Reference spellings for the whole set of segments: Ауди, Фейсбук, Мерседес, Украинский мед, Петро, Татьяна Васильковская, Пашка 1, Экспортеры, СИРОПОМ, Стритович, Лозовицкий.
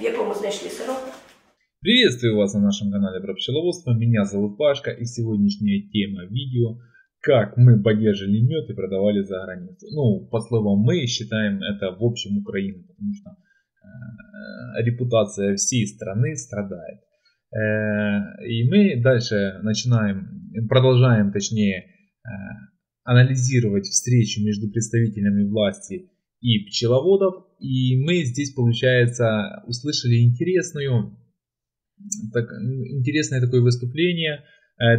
в якому знайшли сироп. Приветствую вас на нашем канале про пчеловодство. Меня зовут Пашка, и сегодняшняя тема видео — как мы поддерживали мед и продавали за границу. Ну, под словом «мы» считаем это в общем Украину, потому что репутация всей страны страдает. И мы дальше продолжаем анализировать встречу между представителями власти и пчеловодов. И мы здесь, получается, услышали интересное такое выступление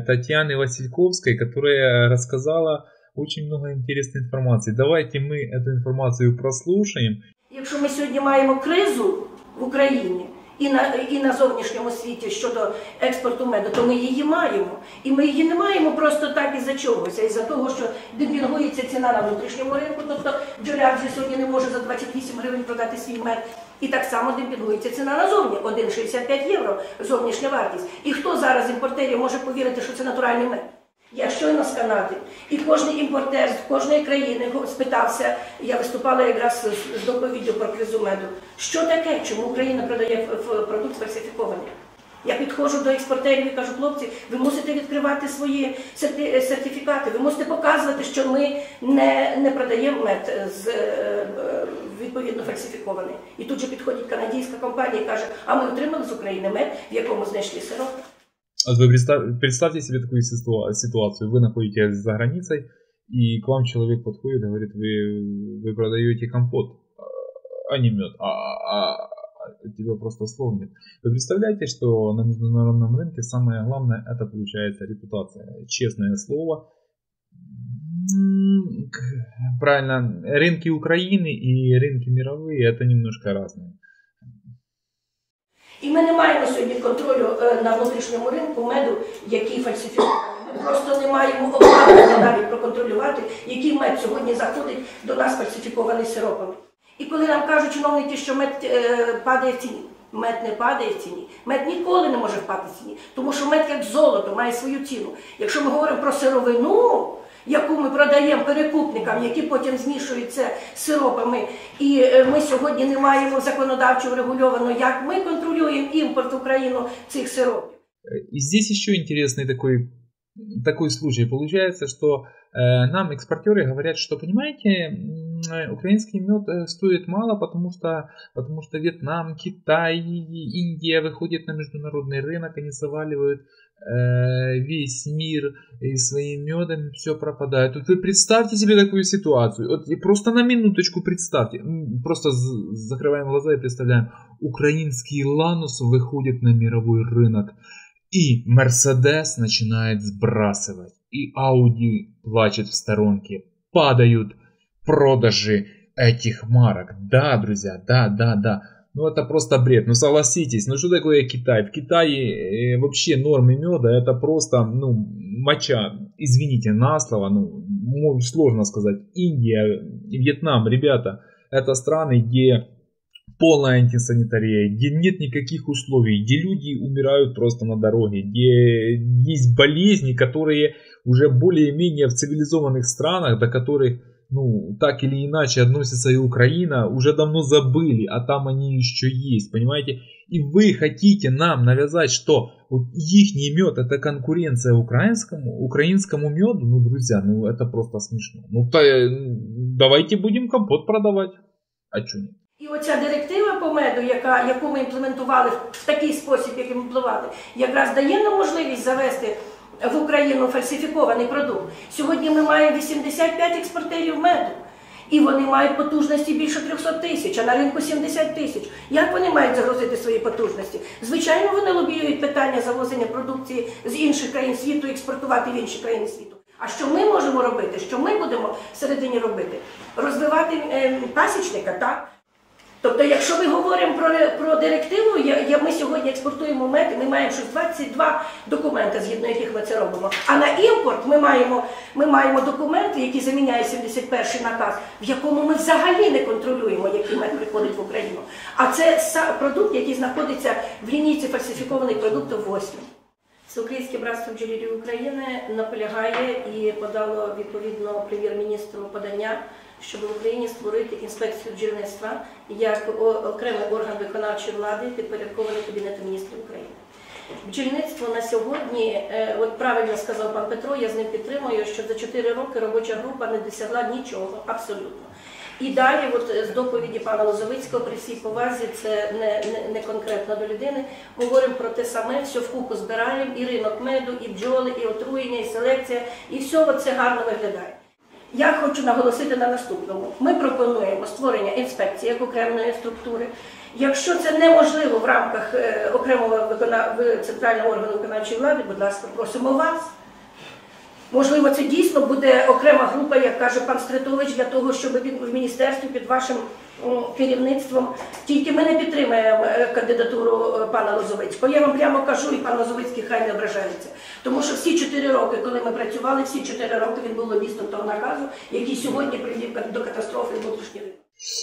Татьяны Васильковской, которая рассказала очень много интересной информации. Давайте мы эту информацию прослушаем. Якщо ми сьогодні маємо кризу в Україні і на зовнішньому світі щодо експорту меду, то ми її маємо. І ми її не маємо просто так із-за чогось, із-за того, що демпінгується ціна на внутрішньому ринку, тобто бджоляр сьогодні не може за 28 гривень продати свій мед. І так само демпінгується ціна назовні, 1,65 євро зовнішня вартість. І хто зараз імпортерів може повірити, що це натуральний мед? Я щойно з Канади, і кожен імпортер з кожної країни спитався, я виступала якраз з доповіддю про кризу меду, що таке, чому Україна продає продукт фальсифікований. Я підходжу до експортерів і кажу: хлопці, ви мусите відкривати свої сертифікати, ви мусите показувати, що ми не продаємо мед з відповідно фальсифікований. І тут же підходить канадійська компанія і каже: а ми отримали з України мед, в якому знайшли сироп. Вы представьте себе такую ситуацию. Вы находитесь за границей, и к вам человек подходит и говорит: вы продаете компот, а не мед, а тебя просто слов нет. Вы представляете, что на международном рынке самое главное — это, получается, репутация, честное слово. Правильно, рынки Украины и рынки мировые — это немножко разные. І ми не маємо сьогодні контролю на внутрішньому ринку меду, який фальсифікований. Ми просто не маємо обладнання навіть проконтролювати, який мед сьогодні заходить до нас фальсифікований сиропами. І коли нам кажуть чиновники, що мед падає в ціні, мед не падає в ціні. Мед ніколи не може впати в ціні, тому що мед як золото має свою ціну. Якщо ми говоримо про сировину, яку ми продаємо перекупникам, які потім змішуються з сиропами. І ми сьогодні не маємо законодавчо врегульовано, як ми контролюємо імпорт в Україну цих сиропів. І здесь еще интересный такой случай. Получается, что нам экспортеры говорят, что, понимаете, украинский мед стоит мало, потому что Вьетнам, Китай, Индия выходят на международный рынок, они заваливают весь мир и своим медом, все пропадает. Вот вы представьте себе такую ситуацию, вот, и просто на минуточку представьте, просто закрываем глаза и представляем: украинский ланус выходит на мировой рынок, и Мерседес начинает сбрасывать, и Ауди плачет в сторонке, падают продажи этих марок. Да, друзья, да. Ну это просто бред, ну согласитесь, ну что такое Китай? В Китае вообще нормы меда — это просто, ну, моча, извините на слово, ну сложно сказать. Индия, Вьетнам, ребята, это страны, где полная антисанитария, где нет никаких условий, где люди умирают просто на дороге, где есть болезни, которые уже более-менее в цивилизованных странах, до которых, ну, так или иначе относится и Украина, уже давно забыли, а там они еще есть, понимаете? И вы хотите нам навязать, что вот ихний мед — это конкуренция украинскому меду? Ну, друзья, ну это просто смешно. Ну, давайте будем компот продавать, а чё нет? І оця директива по меду, яку ми імплементували в такий спосіб, як імплементували, якраз дає нам можливість завести в Україну фальсифікований продукт. Сьогодні ми маємо 85 експортерів меду, і вони мають потужності більше 300 тисяч, а на ринку 70 тисяч. Як вони мають загрузити свої потужності? Звичайно, вони лобіюють питання завозення продукції з інших країн світу, експортувати в інші країни світу. А що ми можемо робити, що ми будемо всередині робити? Розвивати пасічника, так? Тобто, якщо ми говоримо про директиву, ми сьогодні експортуємо мед, і ми маємо 22 документи, згідно яких ми це робимо. А на імпорт ми маємо документи, які заміняють 71-й наказ, в якому ми взагалі не контролюємо, який мед приходить в Україну. А це продукт, який знаходиться в лінійці фальсифікованих продуктів 8. Всеукраїнське братство бджолярів України наполягає і подало відповідно прем'єр-міністру подання щоб в Україні створити інспекцію бджільництва як окремий орган виконавчої влади, підпорядкований Кабінету міністрів України. Бджільництво на сьогодні, от правильно сказав пан Петро, я з ним підтримую, що за 4 роки робоча група не досягла нічого, абсолютно. І далі, от з доповіді пана Лозовицького, при всій повазі, це не конкретно до людини, говоримо про те саме, все в купу збираємо, і ринок меду, і бджоли, і отруєння, і селекція, і все це гарно виглядає. Я хочу наголосити на наступному. Ми пропонуємо створення інспекції як окремої структури. Якщо це неможливо в рамках окремого центрального органу виконавчої влади, будь ласка, просимо вас. Можливо, це дійсно буде окрема група, як каже пан Стритович, для того, щоб в міністерстві під вашим керівництвом. Тільки ми не підтримаємо кандидатуру пана Лозовицького. Я вам прямо кажу, і пан Лозовицький хай не ображається. Тому що всі 4 роки, коли ми працювали, всі 4 роки він був лобістом того наказу, який сьогодні привів до катастрофи внутрішньої ринки.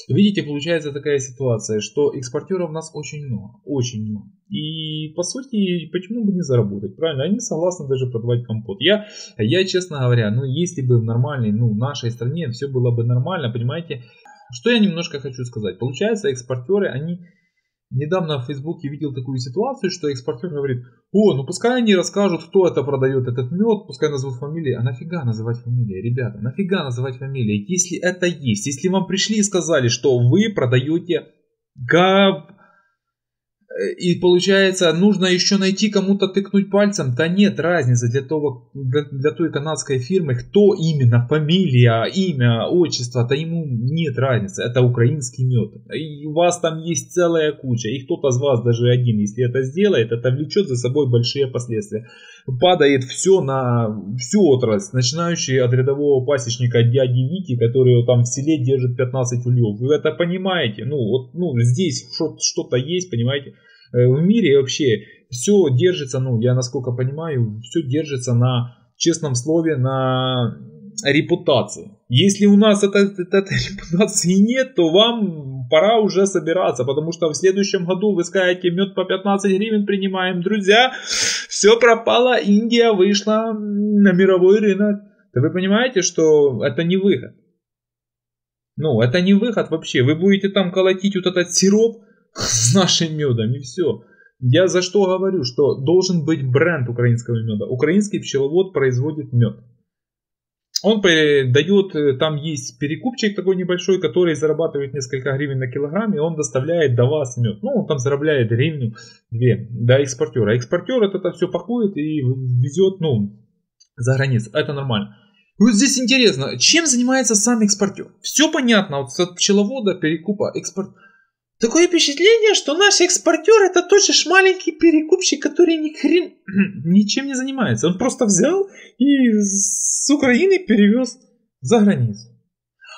Видите, получается такая ситуация, что экспортеров у нас очень много, очень много. И по сути, почему бы не заработать, правильно? Они согласны даже продавать компот. Я честно говоря, если бы в нормальной, нашей стране все было бы нормально, понимаете? Что я немножко хочу сказать. Получается, экспортеры, они... Недавно в Фейсбуке видел такую ситуацию, что экспортер говорит: о, пускай они расскажут, кто это продает этот мед, пускай назовут фамилии. А нафига называть фамилии, ребята, нафига называть фамилии, если это есть. Если вам пришли и сказали, что вы продаете габ, и получается, нужно еще найти кому-то тыкнуть пальцем, да нет разницы для той канадской фирмы, кто именно, фамилия, имя, отчество, да ему нет разницы, это украинский мед. И у вас там есть целая куча, и кто-то из вас, даже один, если это сделает, это влечет за собой большие последствия. Падает все на всю отрасль, начинающий от рядового пасечника дяди Вики, который там в селе держит 15 ульев. Вы это понимаете? Здесь что-то есть, понимаете? В мире вообще все держится, я насколько понимаю, все держится на честном слове, на репутации. Если у нас этой репутации нет, то вам пора уже собираться, потому что в следующем году вы скажете: мед по 15 гривен принимаем, друзья, все пропало, Индия вышла на мировой рынок. Да вы понимаете, что это не выход. Это не выход вообще. Вы будете там колотить вот этот сироп с нашим медом, и все. Я за что говорю, что должен быть бренд украинского меда. Украинский пчеловод производит мед. Он дает, там есть перекупчик такой небольшой, который зарабатывает несколько гривен на килограмм, и он доставляет до вас мед. Он там зарабатывает гривню 2 до экспортера. Экспортер это все пакует и везет, за границу. Это нормально. Здесь интересно, чем занимается сам экспортер? Все понятно, от пчеловода, перекупа, экспорт. Такое впечатление, что наш экспортер это тот же маленький перекупщик, который ни хрен ничем не занимается. Он просто взял и с Украины перевез за границу.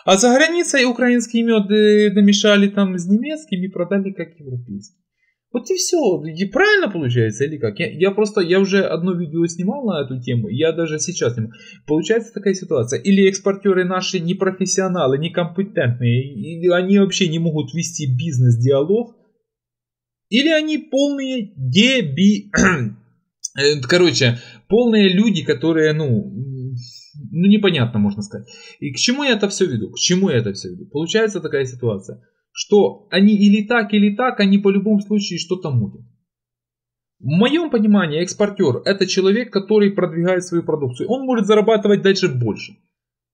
А за границей украинский мед домешали там с немецким и продали как европейский. Вот и все. И правильно получается или как? Я уже одно видео снимал на эту тему, я даже сейчас снимаю. Получается такая ситуация. Или экспортеры наши не профессионалы, некомпетентные, или они вообще не могут вести бизнес-диалог, или они полные полные люди, которые, непонятно можно сказать. И к чему я это все веду? Получается такая ситуация, что они или так, они по любому случае что-то мутят. В моем понимании экспортер это человек, который продвигает свою продукцию. Он может зарабатывать дальше больше.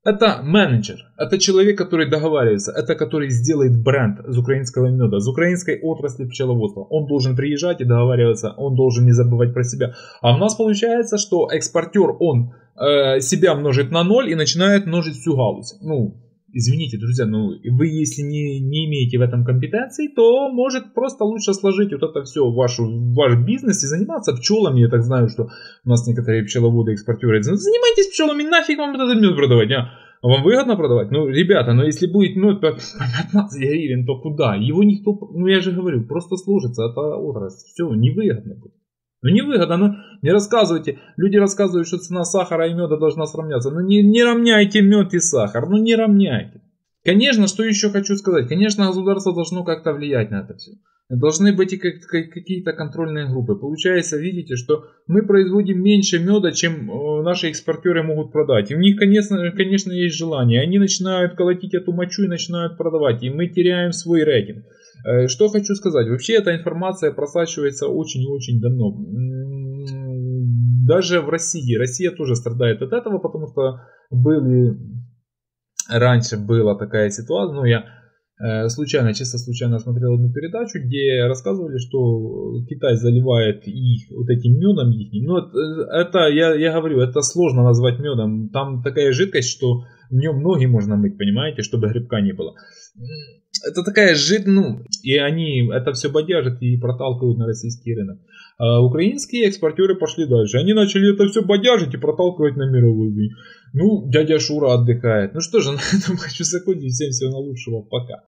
Это менеджер, это человек, который договаривается, это который сделает бренд из украинского меда, из украинской отрасли пчеловодства. Он должен приезжать и договариваться, он должен не забывать про себя. А у нас получается, что экспортер, он себя множит на 0 и начинает множить всю галузь. Извините, друзья, вы если не имеете в этом компетенции, то может просто лучше сложить вот это все ваш бизнес и заниматься пчелами. Я так знаю, что у нас некоторые пчеловоды-экспортеры говорят: занимайтесь пчелами, нафиг вам этот мед продавать, а вам выгодно продавать? Ребята, если будет мед по 15 гривен, то куда? Его никто, я же говорю, просто сложится, это отрасль, все, невыгодно будет. Невыгодно, не рассказывайте. Люди рассказывают, что цена сахара и меда должна сравняться. Не равняйте мед и сахар, не равняйте. Конечно, что еще хочу сказать. Конечно, государство должно как-то влиять на это все. Должны быть и какие-то контрольные группы. Получается, видите, что мы производим меньше меда, чем наши экспортеры могут продать. И у них, конечно, есть желание. Они начинают колотить эту мочу и начинают продавать. И мы теряем свой рейтинг. Что хочу сказать. Вообще эта информация просачивается очень и очень давно. Даже в России. Россия тоже страдает от этого, потому что раньше была такая ситуация. Но я чисто случайно смотрел одну передачу, где рассказывали, что Китай заливает их вот этим медом ихним. Но это, я говорю, это сложно назвать медом. Там такая жидкость, что в нем ноги можно мыть, понимаете, чтобы грибка не было. Это такая жидкость, и они это все бодяжат и проталкивают на российский рынок. А украинские экспортеры пошли дальше. Они начали это все бодяжить и проталкивать на мировой уровень. Дядя Шура отдыхает. Ну что же, на этом хочу закончить. Всем всего наилучшего. Пока.